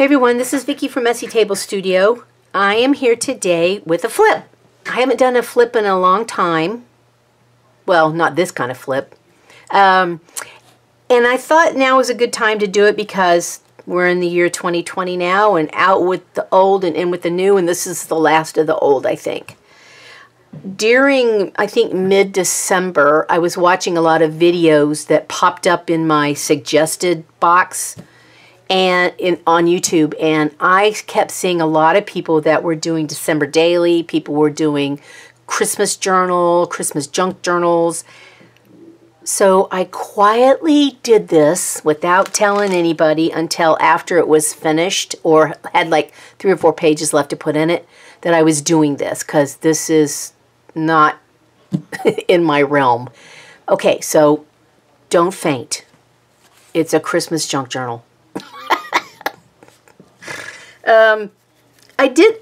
Hey everyone, this is Vicki from Messy Table Studio. I am here today with a flip. I haven't done a flip in a long time. Well, not this kind of flip. And I thought now was a good time to do it because we're in the year 2020 now, and out with the old and in with the new, and this is the last of the old, I think. During, I think, mid-December, I was watching a lot of videos that popped up in my suggested box and on YouTube, and I kept seeing a lot of people that were doing December Daily, people were doing Christmas Journal, Christmas Junk Journals. So I quietly did this without telling anybody until after it was finished or had like 3 or 4 pages left to put in it, that I was doing this, because this is not in my realm. Okay, so don't faint. It's a Christmas junk journal.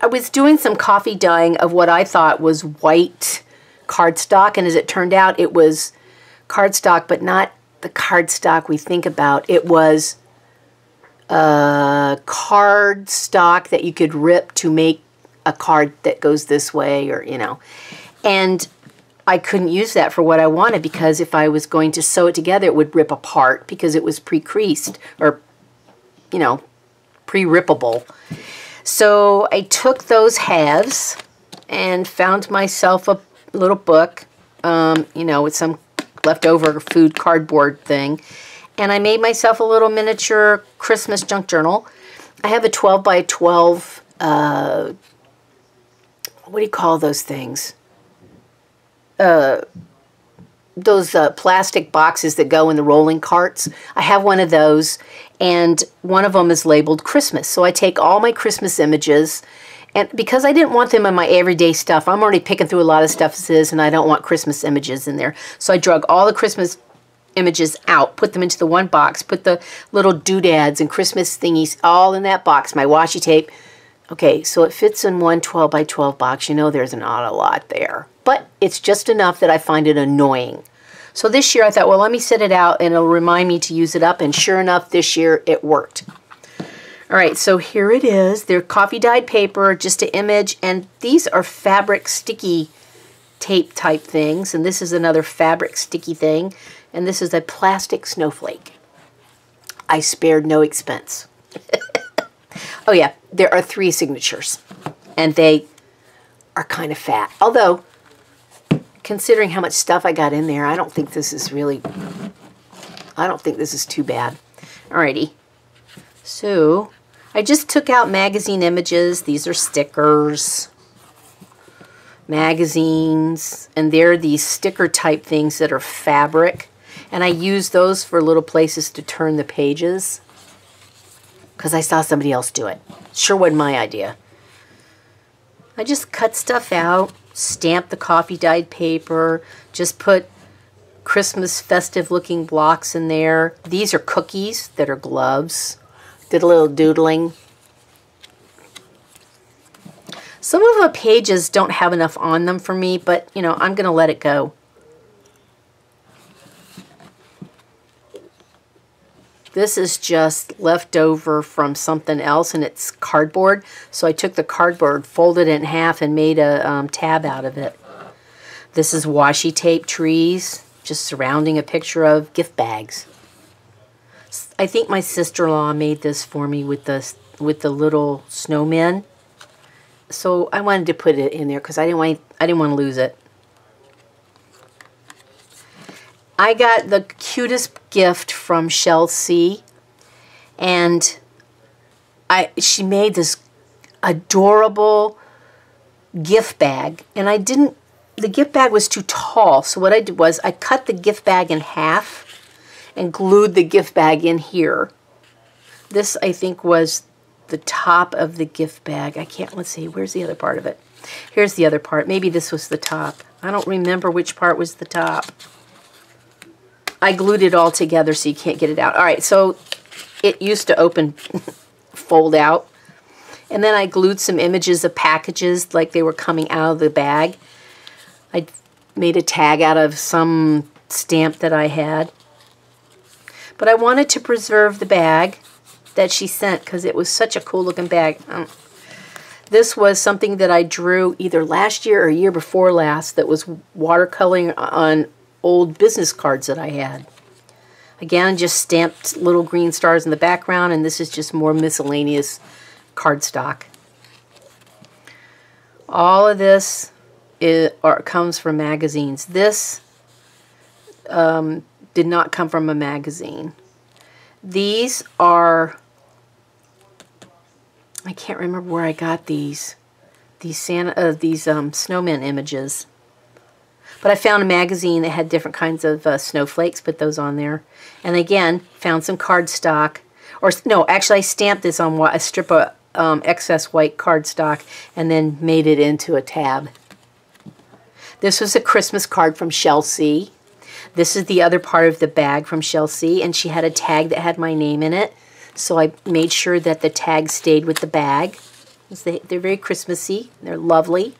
I was doing some coffee dyeing of what I thought was white cardstock, and as it turned out, it was cardstock, but not the cardstock we think about. It was cardstock that you could rip to make a card that goes this way, or you know. And I couldn't use that for what I wanted, because if I was going to sew it together, it would rip apart because it was pre-creased, or you know, pre-rippable. So I took those halves and found myself a little book, you know, with some leftover food cardboard thing, and I made myself a little miniature Christmas junk journal. I have a 12 by 12, what do you call those things, those plastic boxes that go in the rolling carts. I have one of those, and one of them is labeled Christmas. So I take all my Christmas images, and because I didn't want them in my everyday stuff, I'm already picking through a lot of stuff as is, and I don't want Christmas images in there. So I drug all the Christmas images out, put them into the one box, put the little doodads and Christmas thingies all in that box, my washi tape. Okay, so it fits in one 12 by 12 box. You know, there's not a lot there, but it's just enough that I find it annoying. So this year I thought, well, let me set it out and it'll remind me to use it up, and sure enough, this year it worked. All right, so here it is. They're coffee dyed paper, just an image, and these are fabric sticky tape type things, and this is another fabric sticky thing, and this is a plastic snowflake. I spared no expense. Oh yeah, there are 3 signatures, and they are kind of fat. Although, considering how much stuff I got in there, I don't think this is really, I don't think this is too bad. Alrighty, so I just took out magazine images. These are stickers, magazines, and they're these sticker type things that are fabric, and I use those for little places to turn the pages, because I saw somebody else do it. Sure wasn't my idea. I just cut stuff out, stamped the coffee dyed paper, just put Christmas festive looking blocks in there. These are cookies that are gloves. Did a little doodling. Some of the pages don't have enough on them for me, but you know, I'm gonna let it go. This is just left over from something else, and it's cardboard. So I took the cardboard, folded it in half, and made a tab out of it. This is washi tape trees, just surrounding a picture of gift bags. I think my sister-in-law made this for me with the little snowmen. So I wanted to put it in there because I didn't want to lose it. I got the cutest gift from Chelsea, and she made this adorable gift bag, and the gift bag was too tall, so what I did was I cut the gift bag in half and glued the gift bag in here. This, I think, was the top of the gift bag. Let's see, where's the other part of it? Here's the other part. Maybe this was the top. I don't remember which part was the top. I glued it all together so you can't get it out. All right, so it used to open, fold out. And then I glued some images of packages like they were coming out of the bag. I made a tag out of some stamp that I had. But I wanted to preserve the bag, that she sent because it was such a cool looking bag. This was something that I drew either last year or year before last that was watercoloring on old business cards that I had. Again, just stamped little green stars in the background, and this is just more miscellaneous cardstock. All of this comes from magazines. This did not come from a magazine. These are, I can't remember where I got these snowman images. But I found a magazine that had different kinds of snowflakes, put those on there. And again, found some cardstock. Or, no, actually I stamped this on a strip of excess white cardstock and then made it into a tab. This was a Christmas card from Chelsea. This is the other part of the bag from Chelsea, and she had a tag that had my name in it. So I made sure that the tag stayed with the bag. They're very Christmassy. They're lovely.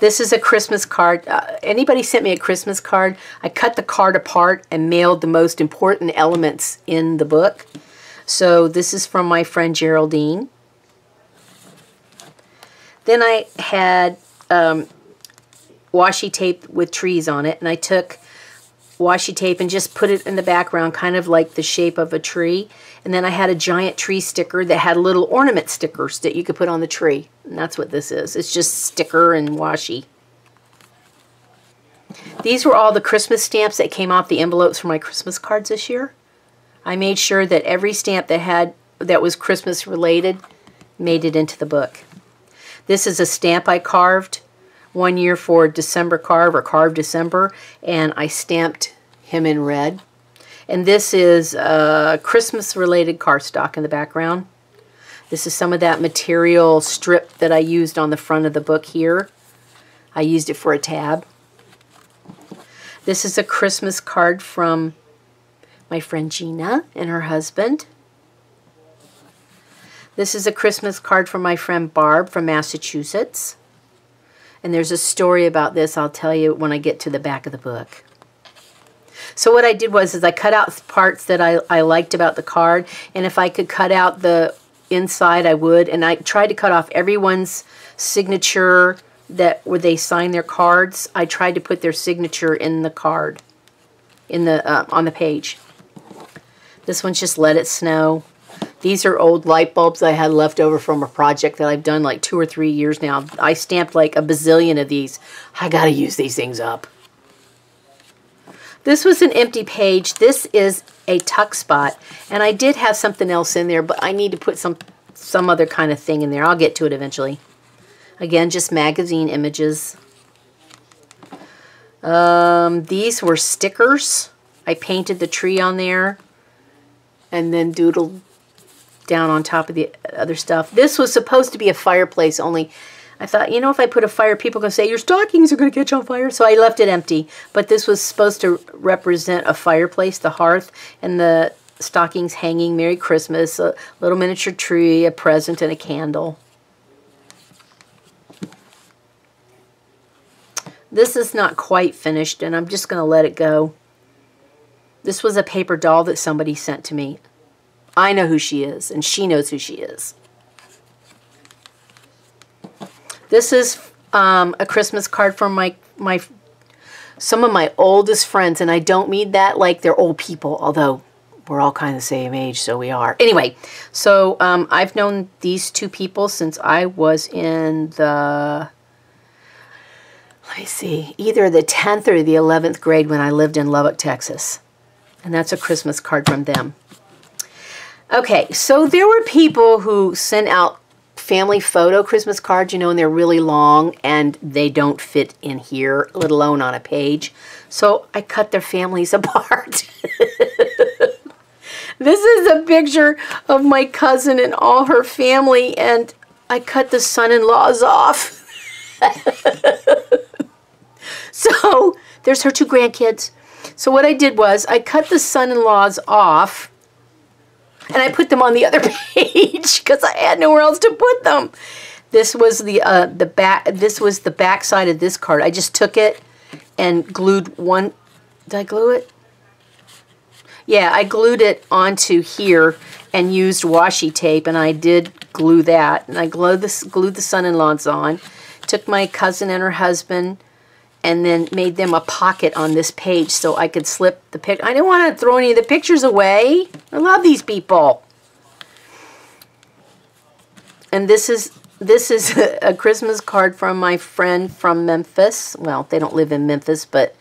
This is a Christmas card. Anybody sent me a Christmas card, I cut the card apart and mailed the most important elements in the book. So this is from my friend Geraldine. Then I had washi tape with trees on it, and I took washi tape and just put it in the background, kind of like the shape of a tree. And then I had a giant tree sticker that had little ornament stickers that you could put on the tree. And that's what this is. It's just sticker and washi. These were all the Christmas stamps that came off the envelopes for my Christmas cards this year. I made sure that every stamp that was Christmas related made it into the book. This is a stamp I carved one year for December Carve, or Carve December, and I stamped him in red. And this is Christmas-related cardstock in the background. This is some of that material strip that I used on the front of the book here. I used it for a tab. This is a Christmas card from my friend Gina and her husband. This is a Christmas card from my friend Barb from Massachusetts. And there's a story about this I'll tell you when I get to the back of the book. So what I did was I cut out parts that I liked about the card, and if I could cut out the inside, I would. And I tried to cut off everyone's signature where they signed their cards. I tried to put their signature in the card, on the page. This one's just Let It Snow. These are old light bulbs I had left over from a project that I've done like 2 or 3 years now. I stamped like a bazillion of these. I gotta use these things up. This was an empty page. This is a tuck spot. And I did have something else in there, but I need to put some other kind of thing in there. I'll get to it eventually. Again, just magazine images. These were stickers. I painted the tree on there and then doodled down on top of the other stuff. This was supposed to be a fireplace, only I thought, you know, if I put a fire, people are going to say, your stockings are going to catch on fire, so I left it empty. But this was supposed to represent a fireplace, the hearth, and the stockings hanging Merry Christmas, a little miniature tree, a present, and a candle. This is not quite finished, and I'm just going to let it go. This was a paper doll that somebody sent to me. I know who she is, and she knows who she is. This is a Christmas card from some of my oldest friends, and I don't mean that like they're old people, although we're all kind of the same age, so we are. Anyway, so I've known these two people since I was in the, let me see, either the 10th or the 11th grade when I lived in Lubbock, Texas. And that's a Christmas card from them. Okay, so there were people who sent out family photo Christmas cards, you know, and they're really long and they don't fit in here, let alone on a page. So I cut their families apart. This is a picture of my cousin and all her family, and I cut the son-in-laws off. So there's her 2 grandkids. So what I did was I cut the son-in-laws off, and I put them on the other page because I had nowhere else to put them. This was the back side of this card. I just took it and glued one. Did I glue it? Yeah, I glued it onto here and used washi tape, and I did glue that. And I glued the son-in-law's on, took my cousin and her husband, and then made them a pocket on this page so I could slip the pic. I didn't want to throw any of the pictures away. I love these people. And this is a Christmas card from my friend from Memphis. Well, they don't live in Memphis, but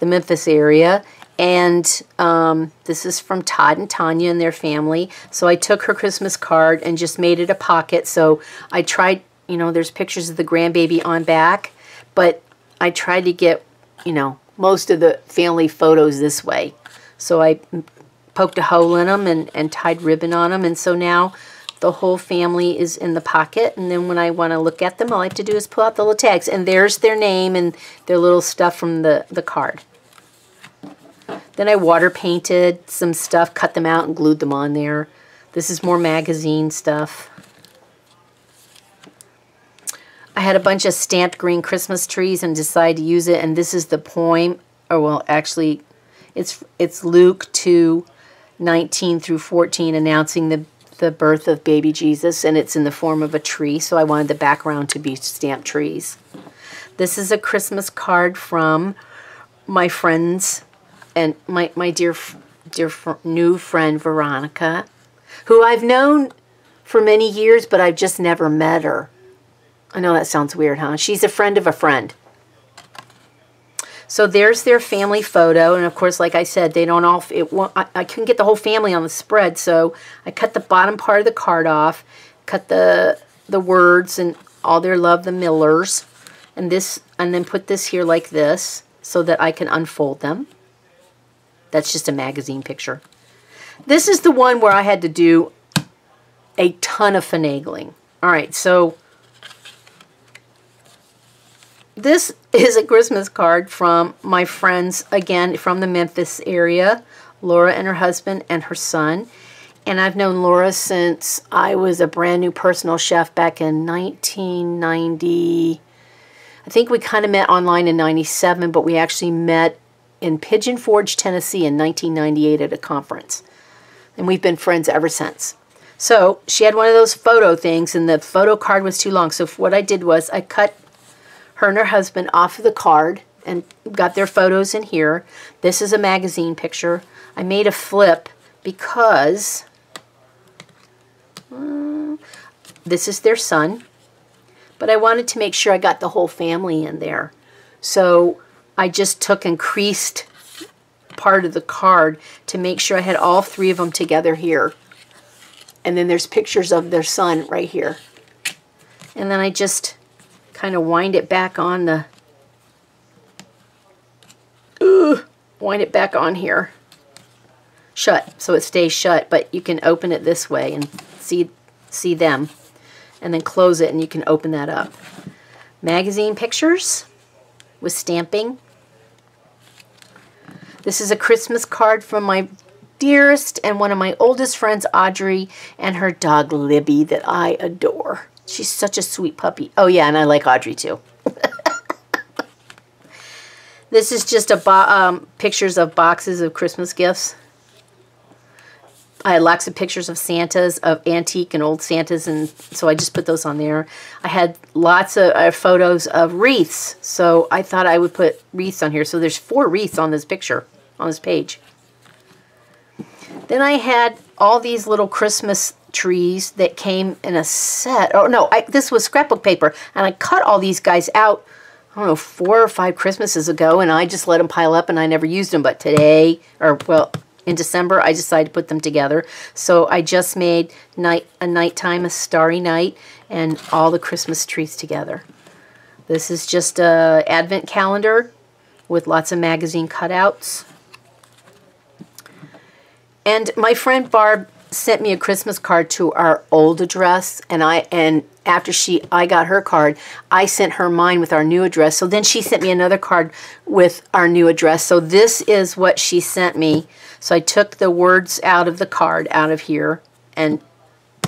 the Memphis area. And this is from Todd and Tanya and their family. So I took her Christmas card and just made it a pocket. So I tried, you know, there's pictures of the grandbaby on back, but I tried to get, you know, most of the family photos this way. So I poked a hole in them and tied ribbon on them. And so now the whole family is in the pocket, and then when I want to look at them, all I have to do is pull out the little tags, and there's their name and their little stuff from the card. Then I water painted some stuff, cut them out, and glued them on there. This is more magazine stuff. I had a bunch of stamped green Christmas trees and decided to use it, and this is the poem, or well, actually, it's Luke 2, 19 through 14, announcing the birth of baby Jesus, and it's in the form of a tree, so I wanted the background to be stamped trees. This is a Christmas card from my friends and my dear new friend Veronica, who I've known for many years, but I've just never met her. I know that sounds weird, huh? She's a friend of a friend. So there's their family photo, and of course, like I said, they don't all. I couldn't get the whole family on the spread, so I cut the bottom part of the card off, cut the words and all their love, the Millers, and then put this here like this so that I can unfold them. That's just a magazine picture. This is the one where I had to do a ton of finagling. All right, so. This is a Christmas card from my friends, again, from the Memphis area, Laura and her husband and her son. And I've known Laura since I was a brand new personal chef back in 1990. I think we kind of met online in 97, but we actually met in Pigeon Forge, Tennessee in 1998 at a conference. And we've been friends ever since. So she had one of those photo things, and the photo card was too long. So what I did was I cut her and her husband off of the card and got their photos in here. This is a magazine picture. I made a flip because this is their son, but I wanted to make sure I got the whole family in there. So I just took and creased part of the card to make sure I had all three of them together here. And then there's pictures of their son right here. And then I just kind of wind it back on the, wind it back on here, shut, so it stays shut, but you can open it this way and see them, and then close it and you can open that up. Magazine pictures with stamping. This is a Christmas card from my dearest and one of my oldest friends, Audrey, and her dog Libby that I adore. She's such a sweet puppy. Oh, yeah, and I like Audrey, too. This is just a pictures of boxes of Christmas gifts. I had lots of pictures of Santas, of antique and old Santas, and so I just put those on there. I had lots of photos of wreaths, so I thought I would put wreaths on here. So there's 4 wreaths on this picture, on this page. Then I had all these little Christmas trees that came in a set. Oh, no, this was scrapbook paper, and I cut all these guys out, I don't know, 4 or 5 Christmases ago, and I just let them pile up, and I never used them. But today, or, well, in December, I decided to put them together. So I just made a nighttime, a starry night, and all the Christmas trees together. This is just an advent calendar with lots of magazine cutouts. And my friend Barb sent me a Christmas card to our old address, and after I got her card, I sent her mine with our new address. So then she sent me another card with our new address. So this is what she sent me. So I took the words out of the card out of here, and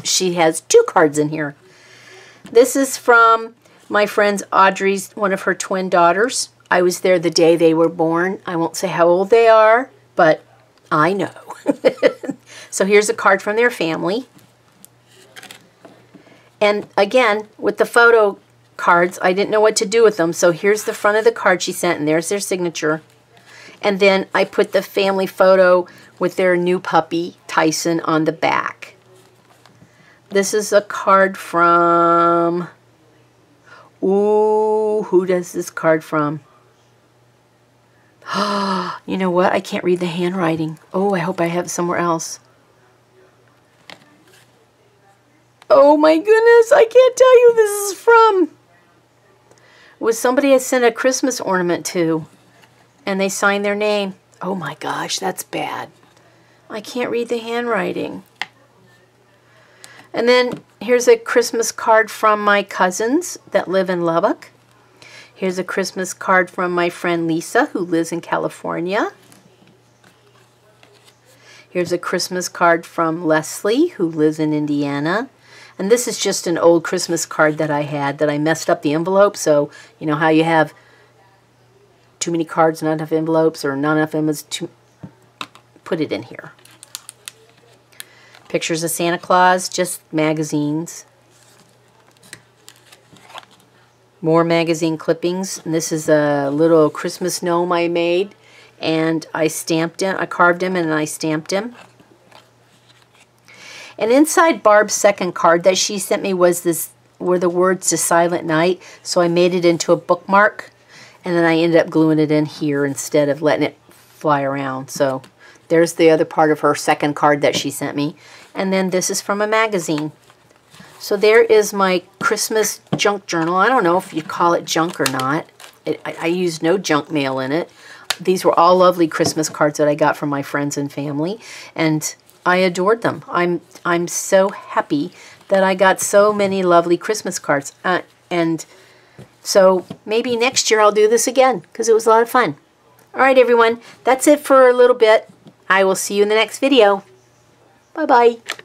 she has 2 cards in here. This is from my friend's Audrey's, one of her twin daughters. I was there the day they were born. I won't say how old they are, but I know. So here's a card from their family. And again, with the photo cards, I didn't know what to do with them. So here's the front of the card she sent, and there's their signature. And then I put the family photo with their new puppy, Tyson, on the back. This is a card from... Ooh, who does this card from? You know what? I can't read the handwriting. Oh, I hope I have it somewhere else. Oh my goodness, I can't tell you who this is from. It was somebody I sent a Christmas ornament to, and they signed their name. Oh my gosh, that's bad. I can't read the handwriting. And then here's a Christmas card from my cousins that live in Lubbock. Here's a Christmas card from my friend Lisa, who lives in California. Here's a Christmas card from Leslie, who lives in Indiana. And this is just an old Christmas card that I had that I messed up the envelope. So, you know how you have too many cards, not enough envelopes, or not enough envelopes to put it in here. Pictures of Santa Claus, just magazines. More magazine clippings. And this is a little Christmas gnome I made, and I stamped him. I carved him and I stamped him. And inside Barb's second card that she sent me was this, were the words to Silent Night. So I made it into a bookmark, and then I ended up gluing it in here instead of letting it fly around. So there's the other part of her second card that she sent me. And then this is from a magazine. So there is my Christmas junk journal. I don't know if you call it junk or not. I used no junk mail in it. These were all lovely Christmas cards that I got from my friends and family, and I adored them. I'm so happy that I got so many lovely Christmas cards. And so maybe next year I'll do this again, because it was a lot of fun. All right, everyone, that's it for a little bit. I will see you in the next video. Bye-bye.